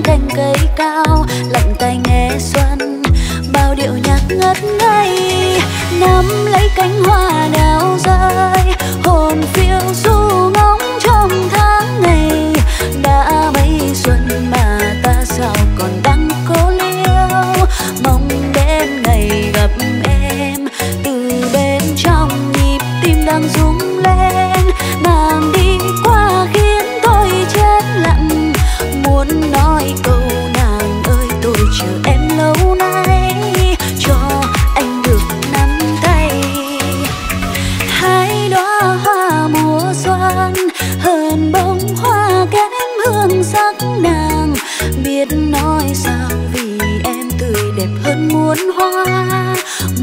âm thanh cây cao lặng tai nghe xuân bao điệu nhạc ngất ngây, nắm lấy cánh hoa đào rơi hồn phiêu du ngóng trong tháng ngày đã mấy xuân mà ta sao còn đang cố liêu mong đến ngày gặp em từ bên trong nhịp tim đang rung lên nàng đi qua khiến tôi chết lặng muốn nói câu nàng ơi tôi chờ em lâu nay cho anh được nắm tay hai đóa hoa mùa xuân hờn bông hoa kém hương sắc nàng biết nói sao vì em tươi đẹp hơn muôn hoa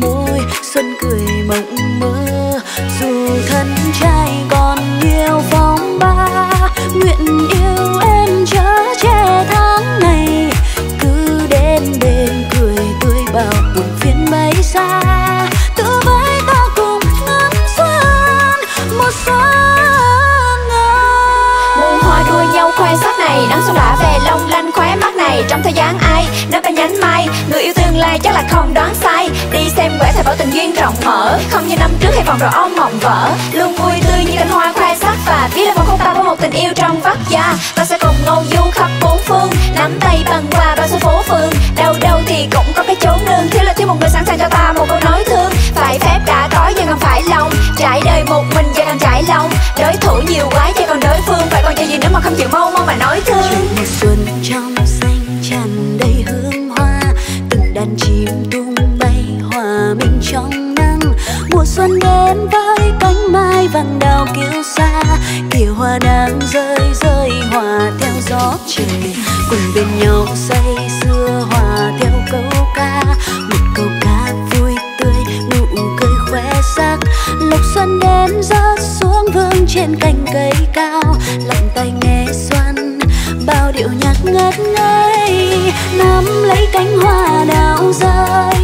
môi xuân cười mộng mơ dù thân trai còn nhiều phong ba nguyện yêu em chớ che tháng ngày cứ đến bên cười tươi bao buồn phiền bay xa tự với ta cùng ngắm xuân một sáng ngời muôn hoa đua nhau khoe sắc này nắng xuân đã về long lanh khóe mắt này trong thời gian ai nắm tay nhánh mai người yêu tương lai chắc là không đoán sai đi xem quẻ thầy bảo tình duyên rộng mở không như năm trước hay vòng rồi ong mộng vỡ luôn vui tươi như cánh hoa khoe sắc và biết là một không ta có một tình yêu trong vắt da ta sẽ cùng ngô du khắp bốn phương nắm tay bằng qua bao số phố phường đâu đâu thì cũng có cái chốn nương thiếu là thiếu một người sẵn sàng cho ta một câu nói thương phải phép đã có giờ còn phải lòng trải đời một mình giờ còn trải lòng đối thủ nhiều quá giờ còn đối phương phải còn chơi gì nữa mà không chịu mau mau mà nói thương xuân trong xanh tràn đầy hương hoa từng đàn chim tung bay hòa mình trong nắng mùa xuân đến với cánh mai vàng đào kiêu sa kìa hoa đang rơi rơi hòa theo gió trời cùng bên nhau say sưa hòa theo câu ca một câu ca vui tươi nụ cười khoe sắc lộc xuân đến rớt xuống vương trên cành cây cao lặng tai nghe xuân bao điệu nhạc ngất ngây nắm lấy cánh hoa đào rơi